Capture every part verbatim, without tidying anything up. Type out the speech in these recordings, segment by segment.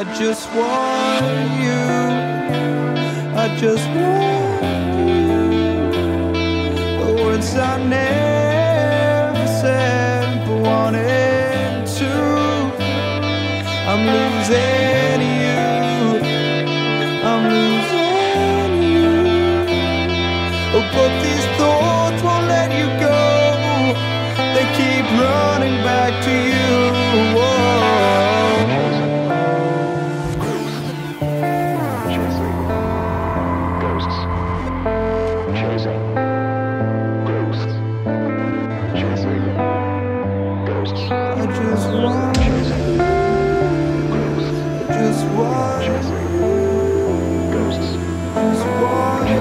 I just want you. I just want you. The words I never said but wanted to. I'm losing you. I'm losing you. Oh, but these thoughts won't let you go. They keep running back to you. Whoa. I just want you. I just want you. I just want you.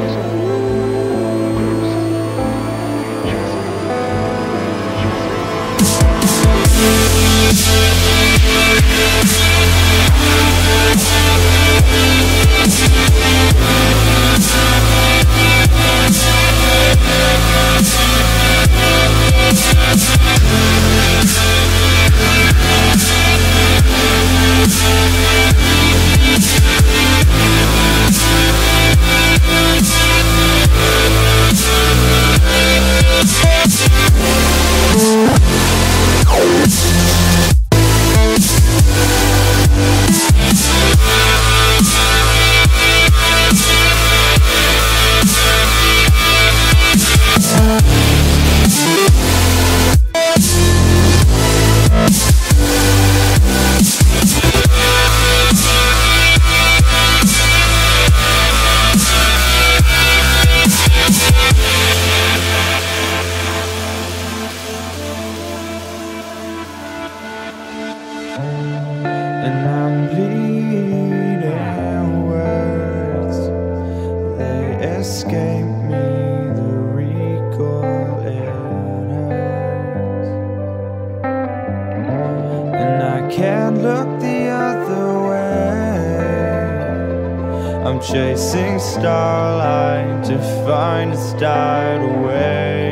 And I'm bleeding words, they escape me, the recall it hurts. And I can't look the other way, I'm chasing starlight to find it's died away.